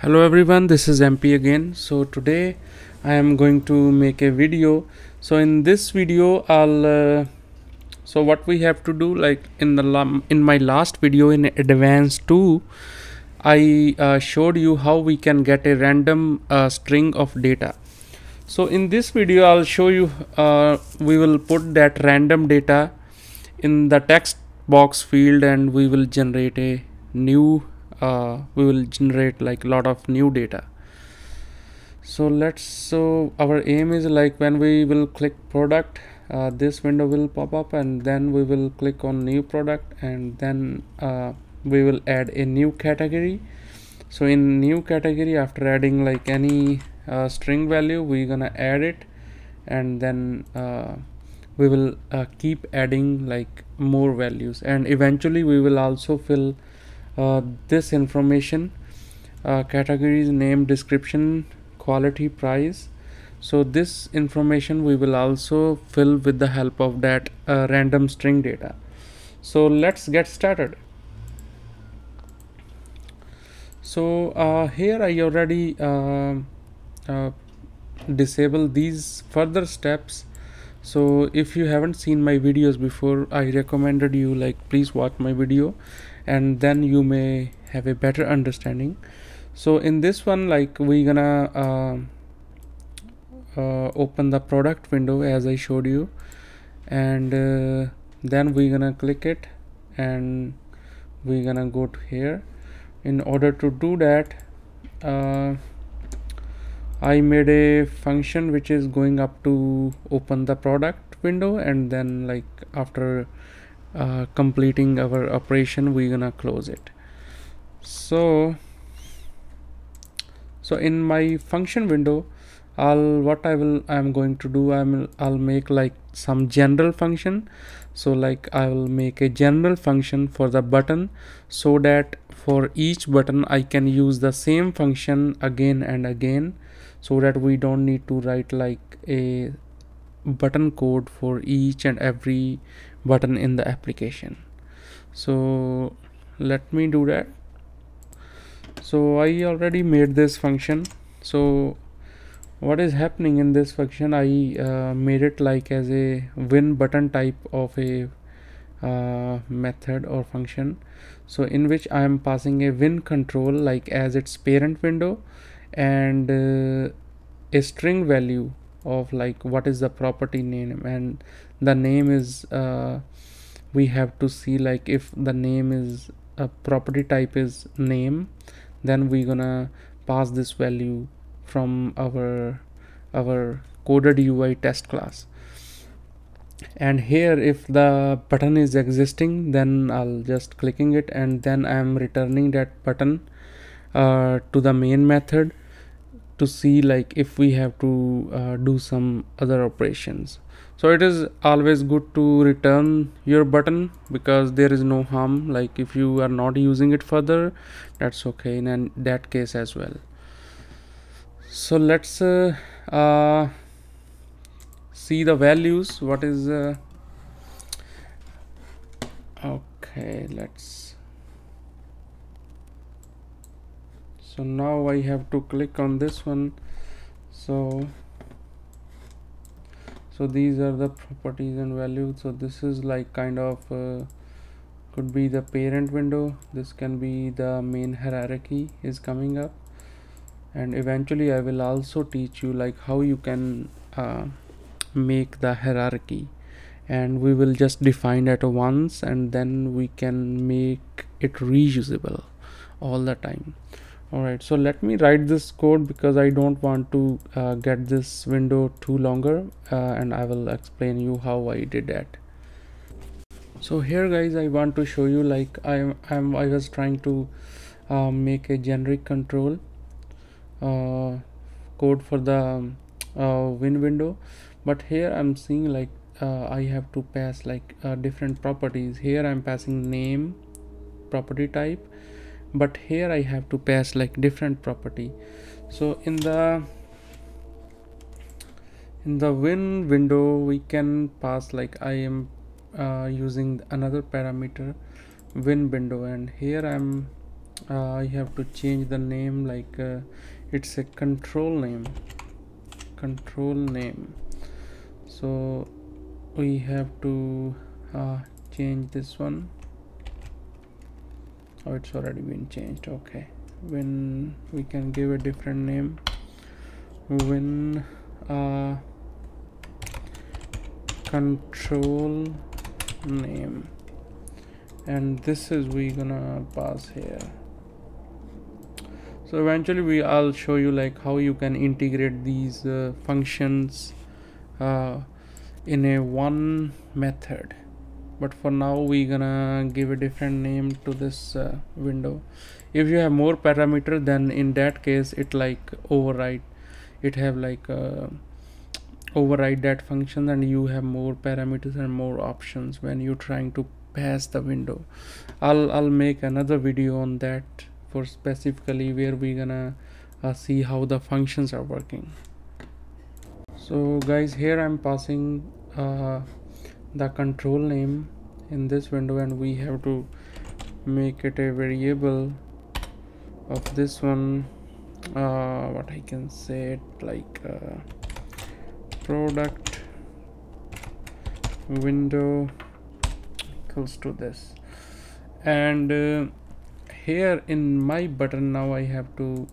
Hello everyone, this is MP again. So today I am going to make a video. So in this video so what we have to do, like in my last video in Advanced Two, I showed you how we can get a random string of data. So in this video I'll show you we will put that random data in the text box field and we will generate a new like a lot of new data. So our aim is like when we will click product, this window will pop up and then we will click on new product and then we will add a new category. So in new category, after adding like any string value, we're gonna add it and then we will keep adding like more values, and eventually we will also fill this information, categories, name, description, quality, price. So this information we will also fill with the help of that random string data. So let's get started. So here I already disabled these further steps. So if you haven't seen my videos before, I recommended you like please watch my video and then you may have a better understanding. So in this one, like we're gonna open the product window as I showed you, and then we're gonna click it and we're gonna go to here. In order to do that, I made a function which is going up to open the product window, and then like after completing our operation we're gonna close it. So in my function window, I'm going to make like some general function. So like I will make a general function for the button, so that for each button I can use the same function again and again, so that we don't need to write like a button code for each and every button in the application. So let me do that. So I already made this function. So what is happening in this function, I made it like as a win button type of a method or function, so in which I am passing a win control like as its parent window, and a string value of like what is the property name, and the name is we have to see like if the name is a property type is name, then we're gonna pass this value from our Coded UI test class. And here if the button is existing, then I'll just clicking it and then I'm returning that button to the main method to see like if we have to do some other operations. So it is always good to return your button because there is no harm, like if you are not using it further, that's okay in that case as well. So let's see the values, what is okay, so now I have to click on this one. So these are the properties and values. So this is like kind of could be the parent window, this can be the main hierarchy is coming up, and eventually I will also teach you like how you can make the hierarchy, and we will just define it once and then we can make it reusable all the time. Alright, so let me write this code because I don't want to get this window too longer, and I will explain you how I did that. So here guys, I want to show you like I was trying to make a generic control code for the win window, but here I'm seeing like I have to pass like different properties. Here I'm passing name property type, but here I have to pass like different property. So in the win window we can pass like I am using another parameter win window, and here I'm I have to change the name, like it's a control name. So we have to change this one. Oh, it's already been changed. Okay, when we can give a different name, win control name, and this is we gonna pass here. So eventually I'll show you like how you can integrate these functions in a one method, but for now we're gonna give a different name to this window. If you have more parameter, then in that case it like override, it have like override that function, and you have more parameters and more options when you're trying to pass the window. I'll make another video on that for specifically where we're gonna see how the functions are working. So guys, here I'm passing the control name in this window, and we have to make it a variable of this one. What I can say it like product window equals to this, and here in my button now I have to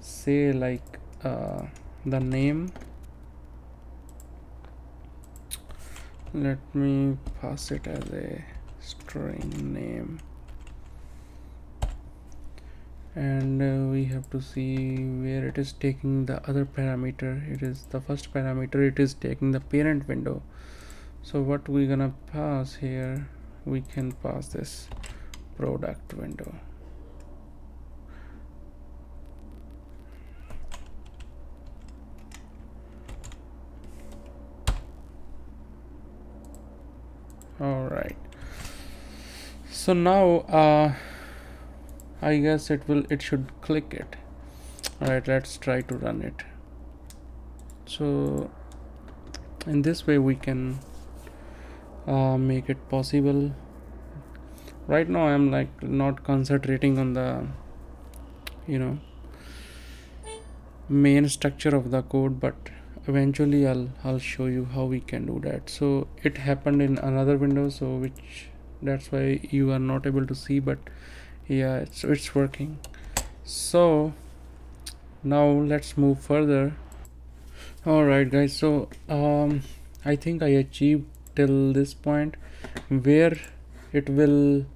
say like the name. Let me pass it as a string name, and we have to see where it is taking the other parameter. It is the first parameter, it is taking the parent window. So what we're gonna pass here, we can pass this product window. All right, so now I guess it should click it. All right, let's try to run it. So in this way we can make it possible. Right now I'm like not concentrating on the main structure of the code, but eventually I'll show you how we can do that. So it happened in another window, so which that's why you are not able to see, but yeah, it's working. So now let's move further. All right guys, so I think I achieved till this point where it will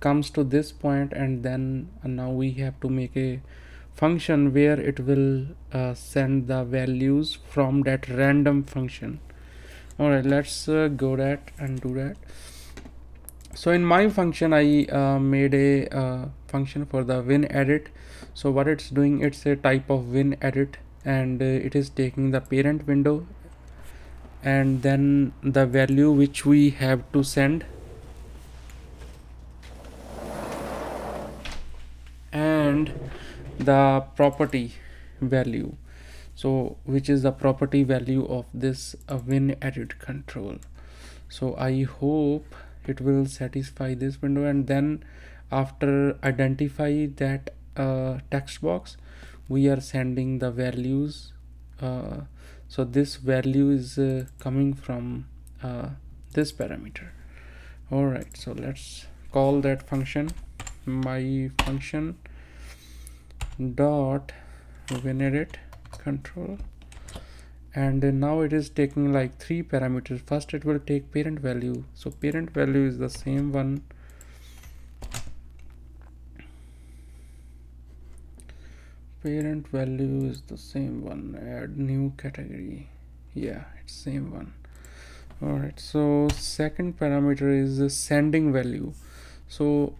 comes to this point, and then now we have to make a function where it will send the values from that random function. All right, let's go that and do that. So in my function I made a function for the win edit. So what it's doing, it's a type of win edit, and it is taking the parent window and then the value which we have to send, and the property value, so which is the property value of this win edit control. So I hope it will satisfy this window, and then after identify that text box, we are sending the values. So this value is coming from this parameter. All right, so let's call that function, my function dot win edit control, and now it is taking like three parameters. First it will take parent value, so parent value is the same one, parent value is the same one, add new category, yeah, it's same one. All right, so second parameter is the sending value. So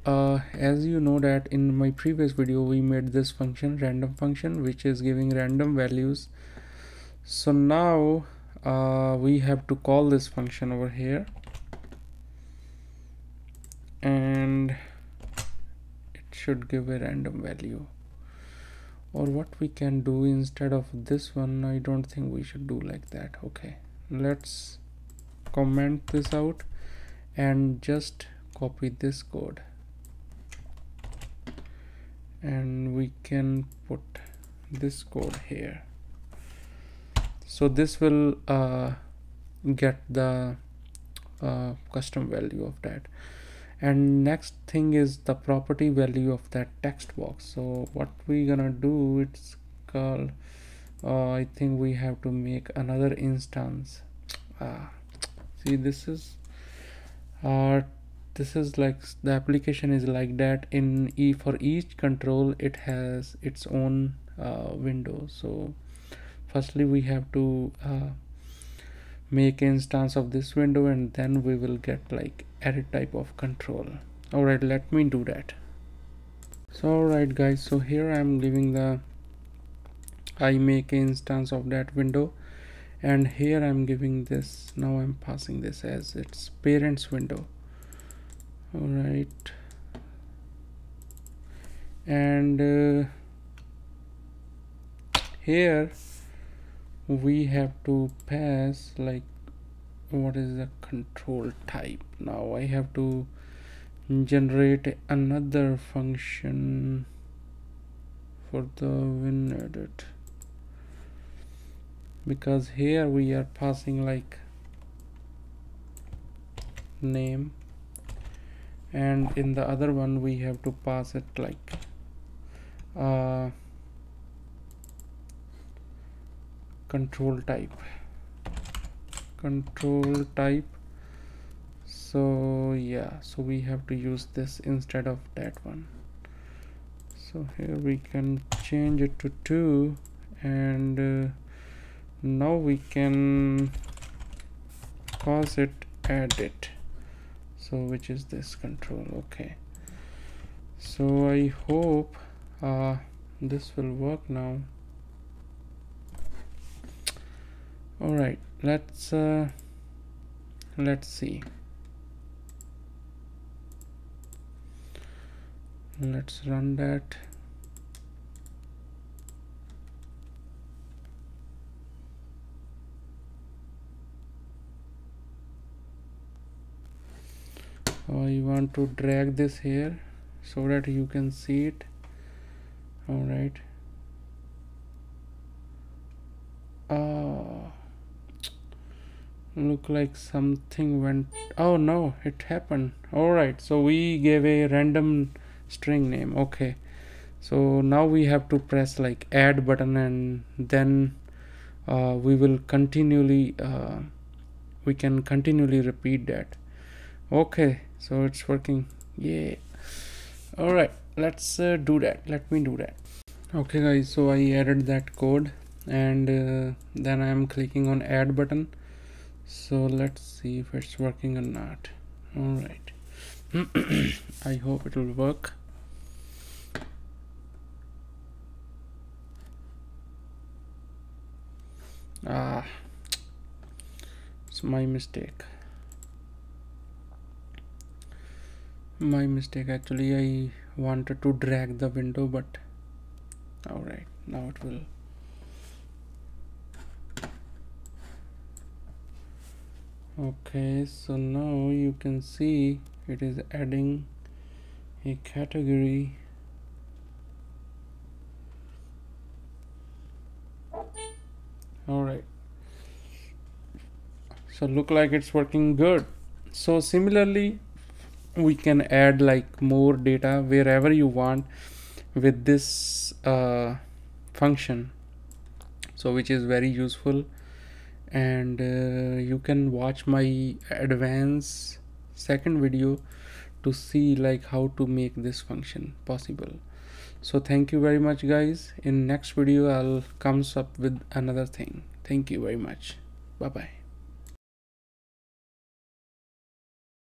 as you know that in my previous video we made this function, random function, which is giving random values. So now we have to call this function over here, and it should give a random value. Or what we can do instead of this one, I don't think we should do like that. Okay, let's comment this out and just copy this code and we can put this code here. So this will get the custom value of that. And next thing is the property value of that text box. So what we gonna do, it's called I think we have to make another instance. See, this is like the application is like that. In for each control it has its own window. So firstly we have to make instance of this window, and then we will get like edit type of control. All right, let me do that. So all right guys, so here I'm giving the I make instance of that window, and here I'm giving this, now I'm passing this as its parents window. All right, and here we have to pass like what is the control type. Now I have to generate another function for the win edit, because here we are passing like name, and in the other one we have to pass it like control type. So yeah, so we have to use this instead of that one. So here we can change it to 2, and now we can cause it edit, so which is this control. Okay, so I hope this will work now. All right, let's see, let's run that. I want to drag this here so that you can see it. All right. Look like something went. Oh no, it happened. All right. So we gave a random string name. Okay. So now we have to press like add button, and then we will continually we can continually repeat that. Okay. So it's working. Yeah. All right, let's do that. Let me do that. Okay guys, so I added that code, and then I am clicking on add button. So let's see if it's working or not. All right. I hope it will work. Ah, it's my mistake. My mistake, actually I wanted to drag the window, but all right, now it will. Okay, so now you can see it is adding a category. All right, so look like it's working good. So similarly we can add like more data wherever you want with this function, so which is very useful. And you can watch my advanced second video to see like how to make this function possible. So thank you very much guys. In next video I'll come up with another thing. Thank you very much. Bye bye.